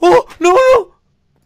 Oh, no, no!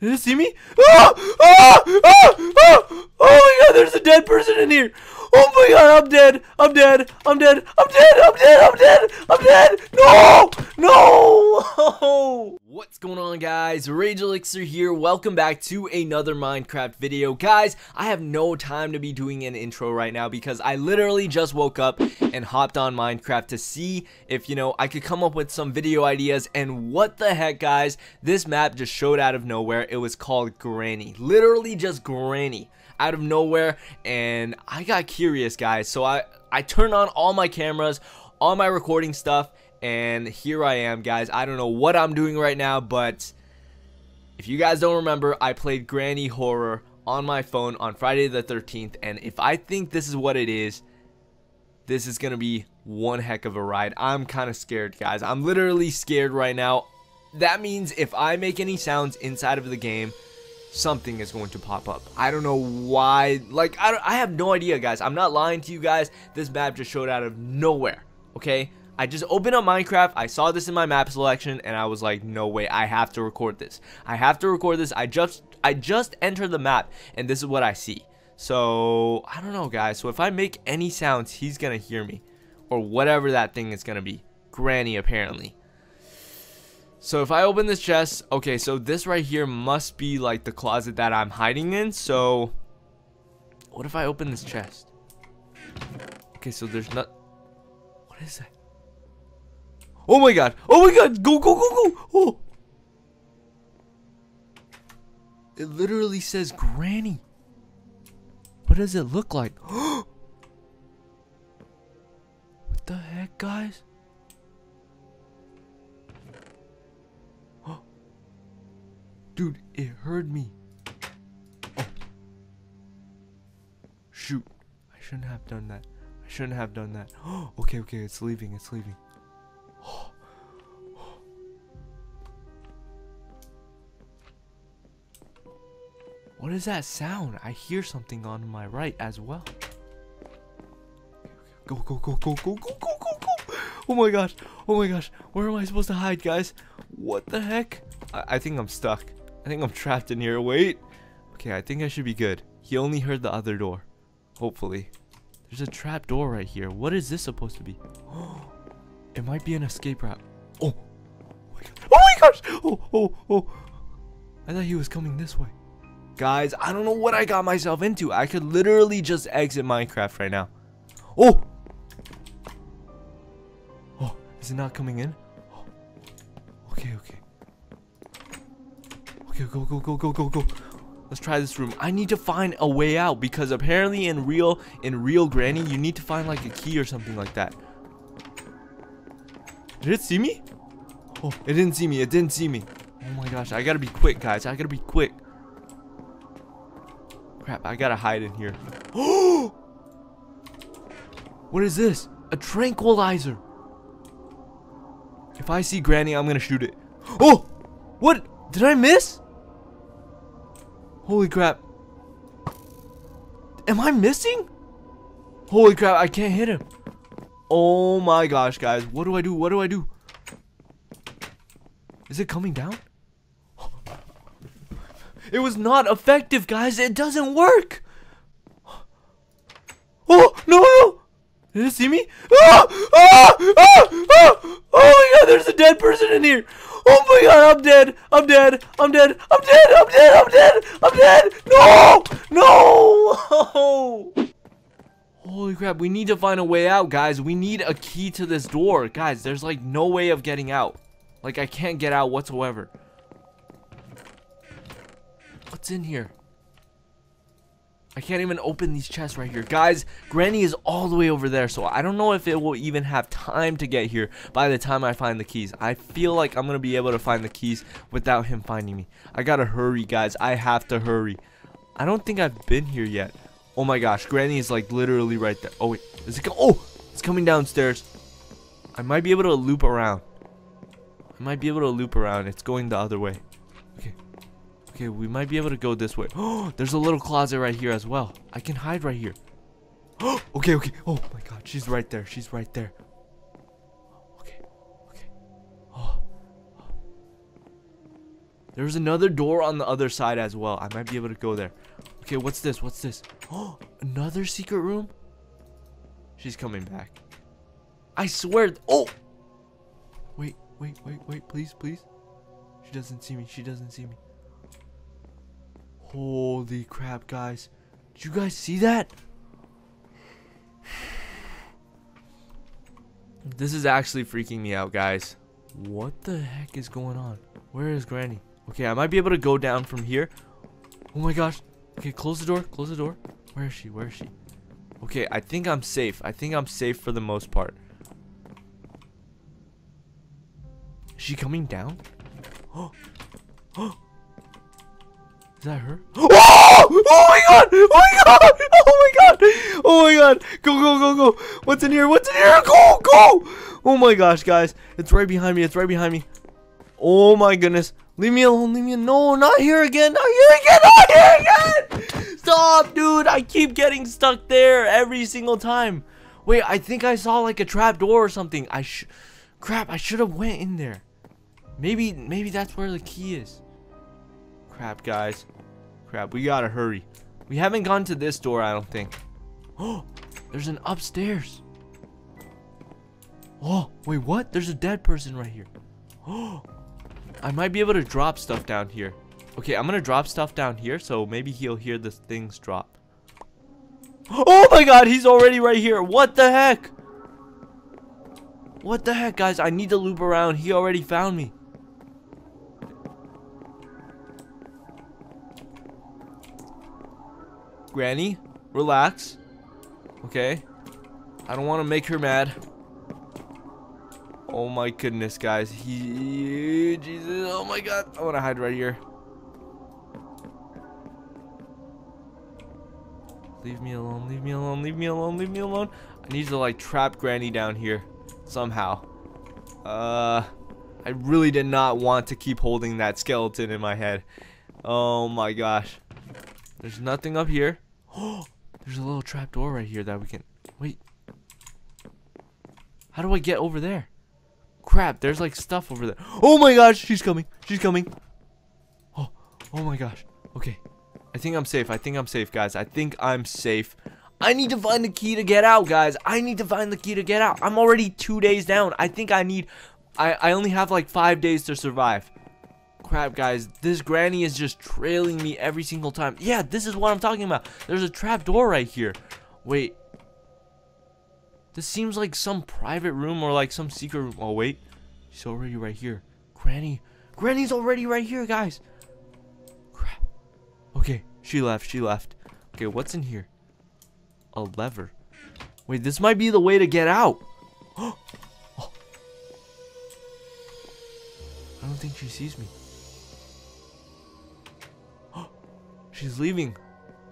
Did it see me? Oh, oh, oh, oh! Oh my god, there's a dead person in here! Oh my god, I'm dead! I'm dead! I'm dead! I'm dead! I'm dead! I'm dead! I'm dead! No! No! What's going on, guys? Rage Elixir here. Welcome back to another Minecraft video. Guys, I have no time to be doing an intro right now because I literally just woke up and hopped on Minecraft to see if, you know, I could come up with some video ideas. And what the heck, guys? This map just showed out of nowhere. It was called Granny. Literally just Granny. Out of nowhere, and I got curious, guys, so I turned on all my cameras, all my recording stuff, and here I am, guys. I don't know what I'm doing right now, but if you guys don't remember, I played Granny Horror on my phone on Friday the 13th, and if I think this is what it is, this is gonna be one heck of a ride. I'm kind of scared, guys. I'm literally scared right now. That means if I make any sounds inside of the game, something is going to pop up. I don't know why. Like, I have no idea, guys. I'm not lying to you guys. This map just showed out of nowhere, okay? I just opened up Minecraft. I saw this in my map selection, and I was like, no way. I have to record this. I have to record this. I just entered the map, and this is what I see. So, I don't know, guys. So, if I make any sounds, he's going to hear me. Or whatever that thing is going to be. Granny, apparently. So if I open this chest, okay, so this right here must be like the closet that I'm hiding in. So what if I open this chest? Okay, so there's not. What is that? Oh my god! Oh my god! Go, go, go, go! Oh! It literally says Granny. What does it look like? What the heck, guys? Dude, it heard me. Oh. Shoot. I shouldn't have done that. I shouldn't have done that. Okay, okay, it's leaving. It's leaving. Oh. Oh. What is that sound? I hear something on my right as well. Go, go, go, go, go, go, go, go, go. Oh my gosh. Oh my gosh. Where am I supposed to hide, guys? What the heck? I think I'm stuck. I think I'm trapped in here. Wait. Okay, I think I should be good. He only heard the other door. Hopefully. There's a trap door right here. What is this supposed to be? Oh, it might be an escape route. Oh. Oh my gosh. Oh my gosh. Oh, oh, oh. I thought he was coming this way. Guys, I don't know what I got myself into. I could literally just exit Minecraft right now. Oh. Oh, is it not coming in? Oh. Okay, okay. Okay, go, go, go, go, go, go. Let's try this room. I need to find a way out because apparently in real Granny, you need to find like a key or something like that. Did it see me? Oh, it didn't see me. It didn't see me. Oh my gosh, I gotta be quick, guys. I gotta be quick. Crap, I gotta hide in here. Oh! What is this? A tranquilizer. If I see Granny, I'm gonna shoot it. Oh! What? Did I miss? Holy crap. Am I missing? Holy crap, I can't hit him. Oh my gosh, guys. What do I do? What do I do? Is it coming down? Oh. It was not effective, guys. It doesn't work. Oh, no, no. Did it see me? Ah! Ah! Ah! Ah! Oh my god, there's a dead person in here. Oh my god, I'm dead. I'm dead. I'm dead. I'm dead. I'm dead. I'm dead. I'm dead. No! No! Holy crap, we need to find a way out, guys. We need a key to this door. Guys, there's like no way of getting out. Like, I can't get out whatsoever. What's in here? I can't even open these chests right here. Guys, Granny is all the way over there, so I don't know if it will even have time to get here by the time I find the keys. I feel like I'm going to be able to find the keys without him finding me. I got to hurry, guys. I have to hurry. I don't think I've been here yet. Oh my gosh, Granny is like literally right there. Oh, wait. Is it oh, it's coming downstairs. I might be able to loop around. I might be able to loop around. It's going the other way. Okay, we might be able to go this way. Oh, there's a little closet right here as well. I can hide right here. Oh, okay, okay. Oh my god, she's right there. She's right there. Okay, okay. Oh. There's another door on the other side as well. I might be able to go there. Okay, what's this? What's this? Oh, another secret room? She's coming back. I swear. Oh! Wait, wait, wait, wait. Please, please. She doesn't see me. She doesn't see me. Holy crap, guys. Did you guys see that? This is actually freaking me out, guys. What the heck is going on? Where is Granny? Okay, I might be able to go down from here. Oh my gosh. Okay, close the door. Close the door. Where is she? Where is she? Okay, I think I'm safe. I think I'm safe for the most part. Is she coming down? Oh. Oh. Is that her? Oh! Oh my god! Oh my god! Oh my god! Oh my god! Go, go, go, go! What's in here? What's in here? Go, go! Oh my gosh, guys. It's right behind me. It's right behind me. Oh my goodness. Leave me alone. Leave me alone. No, not here again. Not here again. Not here again! Stop, dude. I keep getting stuck there every single time. Wait, I think I saw like a trap door or something. Crap, I should have went in there. Maybe that's where the key is. Crap, guys. Crap, we gotta hurry. We haven't gone to this door, I don't think. Oh, there's an upstairs. Oh, wait, what? There's a dead person right here. Oh, I might be able to drop stuff down here. Okay, I'm gonna drop stuff down here, so maybe he'll hear the things drop. Oh my god, he's already right here. What the heck? What the heck, guys? I need to loop around. He already found me. Granny, relax. Okay. I don't want to make her mad. Oh my goodness, guys. Jesus. Oh my god. I want to hide right here. Leave me alone. Leave me alone. Leave me alone. Leave me alone. I need to like trap Granny down here somehow. I really did not want to keep holding that skeleton in my head. Oh my gosh. There's nothing up here. Oh, there's a little trap door right here that we can... Wait. How do I get over there? Crap, there's like stuff over there. Oh my gosh, she's coming. She's coming. Oh, oh my gosh. Okay. I think I'm safe. I think I'm safe, guys. I think I'm safe. I need to find the key to get out, guys. I need to find the key to get out. I'm already 2 days down. I think I need... I only have like 5 days to survive. Crap, guys, this Granny is just trailing me every single time. Yeah, this is what I'm talking about. There's a trap door right here. Wait, this seems like some private room or like some secret room. Oh wait, she's already right here. Granny's already right here, guys. Crap. Okay, she left. Okay, what's in here? A lever. Wait, this might be the way to get out. Oh, I don't think she sees me. She's leaving.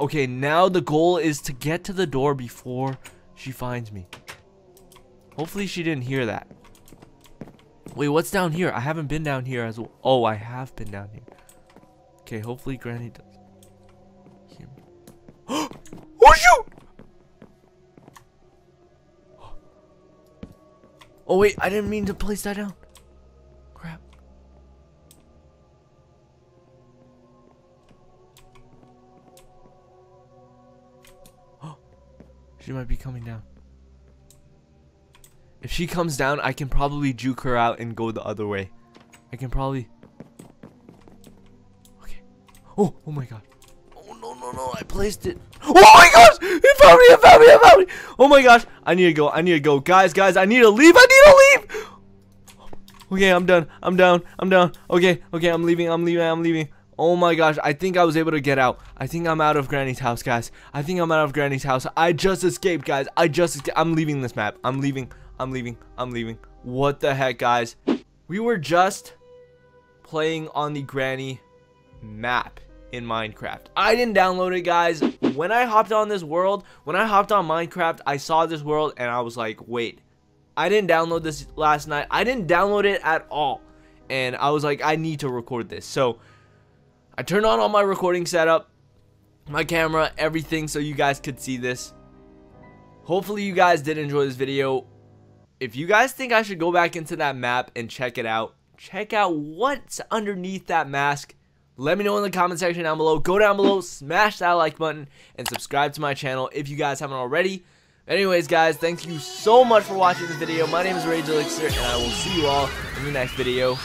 Okay, now the goal is to get to the door before she finds me. Hopefully she didn't hear that. Wait, what's down here? I haven't been down here as well. Oh, I have been down here. Okay, hopefully Granny doesn't hear me. Oh, shoot! Oh, wait, I didn't mean to place that down. She might be coming down. If she comes down, I can probably juke her out and go the other way. I can probably... Okay. Oh, oh my god. Oh, no, no, no. I placed it. Oh my gosh! It found me! It found me! It found me! Oh my gosh. I need to go. I need to go. Guys, I need to leave. I need to leave! Okay, I'm done. I'm down. Okay, I'm leaving. Oh my gosh, I think I was able to get out. I think I'm out of Granny's house, guys. I just escaped, guys. I'm leaving this map. I'm leaving. What the heck, guys? We were just playing on the Granny map in Minecraft. I didn't download it, guys. When I hopped on Minecraft, I saw this world and I was like, wait. I didn't download this last night. I didn't download it at all. And I was like, I need to record this. So... I turned on all my recording setup, my camera, everything, so you guys could see this. Hopefully you guys did enjoy this video. If you guys think I should go back into that map and check it out, check out what's underneath that mask. Let me know in the comment section down below. Go down below, smash that like button, and subscribe to my channel if you guys haven't already. Anyways, guys, thank you so much for watching this video. My name is Rage Elixir, and I will see you all in the next video.